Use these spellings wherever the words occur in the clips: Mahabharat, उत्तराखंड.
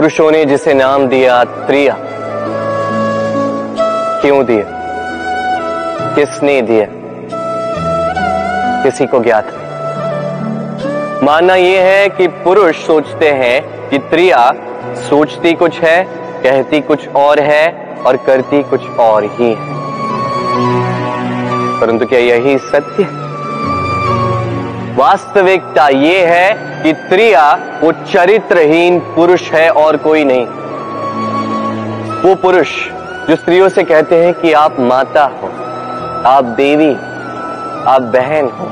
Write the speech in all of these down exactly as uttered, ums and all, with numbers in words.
पुरुषों ने जिसे नाम दिया त्रिया, क्यों दिए, किसने दिए, किसी को ज्ञात नहीं। मानना यह है कि पुरुष सोचते हैं कि त्रिया सोचती कुछ है, कहती कुछ और है और करती कुछ और ही है, परंतु क्या यही सत्य है? वास्तविकता यह है कि त्रिया वो चरित्रहीन पुरुष है और कोई नहीं। वो पुरुष जो स्त्रियों से कहते हैं कि आप माता हो, आप देवी, आप बहन हो,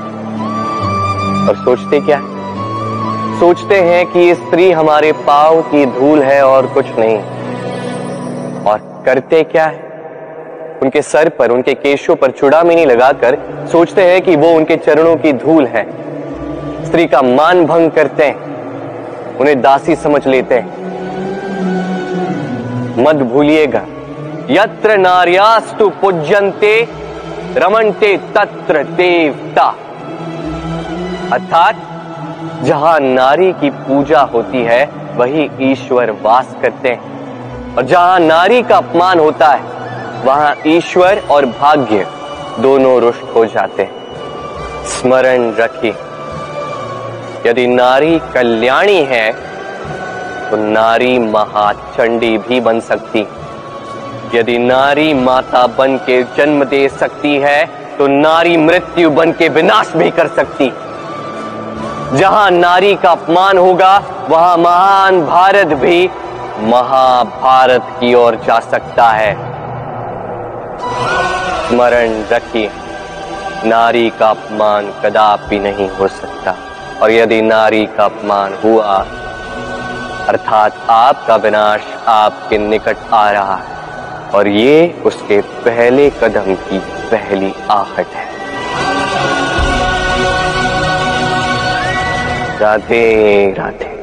और सोचते क्या है? सोचते हैं कि ये स्त्री हमारे पांव की धूल है और कुछ नहीं। और करते क्या है? उनके सर पर, उनके केशों पर चूड़ामणि लगाकर सोचते हैं कि वो उनके चरणों की धूल है। स्त्री का मान भंग करते हैं, उन्हें दासी समझ लेते हैं। मत भूलिएगा, यत्र नार्यास्तु पूज्यन्ते रमन्ते तत्र देवता, अर्थात जहां नारी की पूजा होती है वही ईश्वर वास करते हैं, और जहां नारी का अपमान होता है वहां ईश्वर और भाग्य दोनों रुष्ट हो जाते हैं। स्मरण रखिए, यदि नारी कल्याणी है तो नारी महाचंडी भी बन सकती। यदि नारी माता बन के जन्म दे सकती है तो नारी मृत्यु बन के विनाश भी कर सकती। जहां नारी का अपमान होगा वहां महान भारत भी महाभारत की ओर जा सकता है। स्मरण रखिए, नारी का अपमान कदापि नहीं हो सकता, और यदि नारी का अपमान हुआ अर्थात आपका विनाश आपके निकट आ रहा है, और ये उसके पहले कदम की पहली आहट है। राधे राधे।